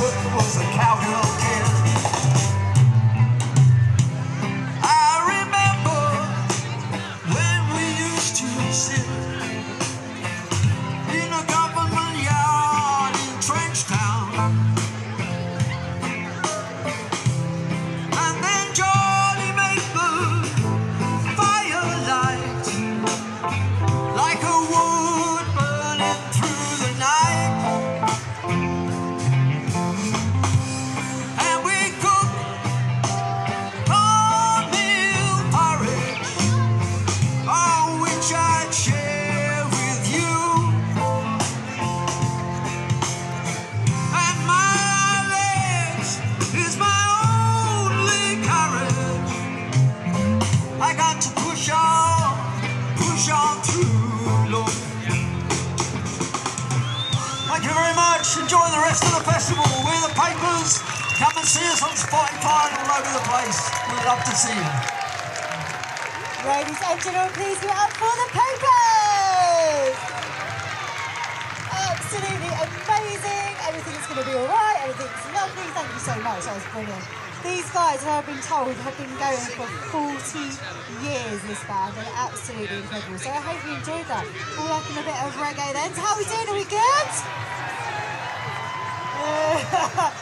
took was a cowgirl kid. I remember when we used to sit in a government yard in Trenchtown. And then Johnny made the firelight like a wood burning through the night. I got to push on through, Lord. Thank you very much. Enjoy the rest of the festival. We're the Papers. Come and see us on Spotify and all over the place. We'd love to see you. Ladies and gentlemen, please give it up for the Papers. Absolutely amazing. Everything's going to be all right. Everything's lovely. Thank you so much. That was brilliant. These guys, I've been told, have been going for 40 years, this band. They're absolutely incredible. So I hope you enjoyed that. All up in a bit of reggae then. So how are we doing? Are we good?